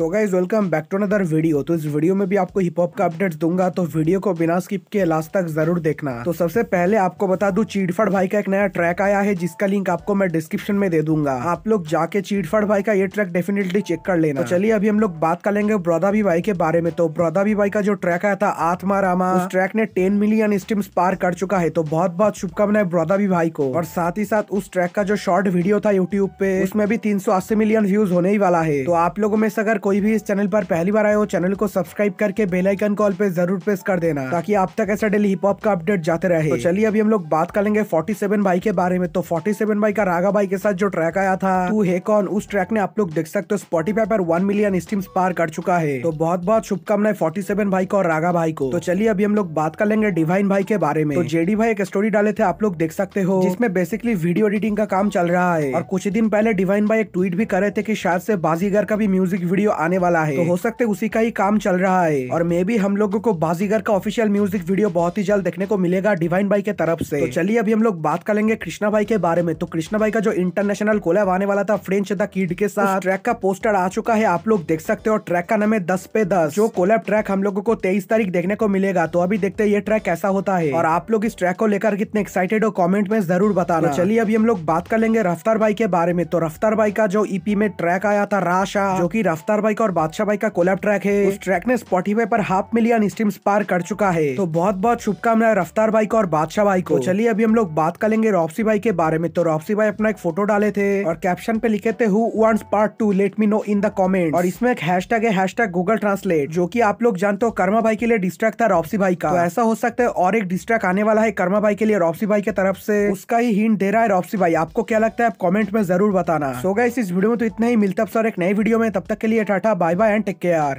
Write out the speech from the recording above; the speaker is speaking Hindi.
So guys welcome back to another video. तो इस वीडियो में भी आपको हिप हॉप का अपडेट्स दूंगा, तो वीडियो को बिना स्किप के लास्ट तक जरूर देखना। तो सबसे पहले आपको बता दूं चीड़फड़ भाई का एक नया ट्रैक आया है जिसका लिंक आपको मैं डिस्क्रिप्शन में दे दूंगा, आप लोग जाके चीड़फड़ भाई का ये ट्रैक डेफिनेटली चेक कर लेना। तो चलिए अभी हम लोग बात कर लेंगे ब्रोदावी भाई के बारे में। तो ब्रोदावी भाई का जो ट्रैक आया था आत्मारामा, उस ट्रैक ने 10 मिलियन स्ट्रीम्स पार कर चुका है, तो बहुत बहुत शुभकामनाएं ब्रोदावी भाई को। और साथ ही साथ उस ट्रैक का जो शॉर्ट वीडियो था यूट्यूब पे उसमें भी 380 मिलियन व्यूज होने ही वाला है। तो आप लोगों में से अगर कोई भी इस चैनल पर पहली बार आए हो, चैनल को सब्सक्राइब करके बेल आइकन कॉल पे जरूर प्रेस कर देना ताकि आप तक ऐसा डेली हिप हॉप का अपडेट जाते रहे। तो चलिए अभी हम लोग बात कर लेंगे 47 भाई के बारे में। तो 47 भाई का राघा भाई के साथ जो ट्रैक आया था तू है कौन, उस ट्रैक ने आप लोग देख सकते हो स्पॉटिफाई पर 1 मिलियन स्ट्रीम्स पार कर चुका है। तो बहुत बहुत शुभकामनाएं 47 भाई को और राघा भाई को। तो चलिए अभी हम लोग बात कर लेंगे डिवाइन भाई के बारे में। तो जेडी भाई एक स्टोरी डाले थे, आप लोग देख सकते हो, जिसमें बेसिकली वीडियो एडिटिंग का काम चल रहा है। और कुछ दिन पहले डिवाइन भाई एक ट्वीट भी कर रहे थे कि शायद से बाजीगर का भी म्यूजिक वीडियो आने वाला है, तो हो सकता है उसी का ही काम चल रहा है। और मे भी हम लोगों को बाजीगर का ऑफिशियल म्यूजिक वीडियो बहुत ही जल्द देखने को मिलेगा डिवाइन भाई के तरफ से। तो चलिए अभी हम लोग बात कर लेंगे कृष्णा भाई के बारे में। तो कृष्णा भाई का जो इंटरनेशनल कोलैब आने वाला था फ्रेंच द किड के साथ, ट्रैक का पोस्टर आ चुका है, आप लोग देख सकते हो। ट्रैक का नाम है 10 पे 10। जो कोलैब ट्रैक हम लोगों को 23 तारीख देखने को मिलेगा। तो अभी देखते हैं ये ट्रैक कैसा होता है और आप लोग इस ट्रैक को लेकर कितने एक्साइटेड हो कॉमेंट में जरूर बताना। तो चलिए अभी हम लोग बात कर लेंगे रफ्तार भाई के बारे में। तो रफ्तार भाई का जो ईपी में ट्रैक आया था राशाह, जो कि रफ्तार भाई का और बादशाह भाई का कोलैब ट्रैक है, उस ट्रैक ने स्पॉटिफाई पर 0.5 मिलियन स्ट्रीम्स पार कर चुका है। तो बहुत बहुत शुभकामनाएं रफ्तार भाई को और बादशाह भाई को। तो चलिए अभी हम लोग बात कर लेंगे रॉप्सी भाई के बारे में। तो रॉप्सी भाई अपना एक फोटो डाले थे और कैप्शन पे लिखे थे who wants part 2 let me know in the comment. और इसमें एक हैशटैग है #Google ट्रांसलेट, जो की आप लोग जानते हो कर्मा भाई के लिए डिस्ट्रैक्ट था रॉप्सी भाई का। तो ऐसा हो सकता है और एक डिस्ट्रैक्ट आने वाला है कर्मा भाई के लिए रॉप्सी भाई के तरफ से, उसका ही हिंट दे रहा है रॉप्सी भाई। आपको क्या लगता है आप कॉमेंट में जरूर बताना। सो गाइस इस वीडियो में तो इतना ही, मिलता है एक नई वीडियो में, तब तक के लिए tata bye bye and take care.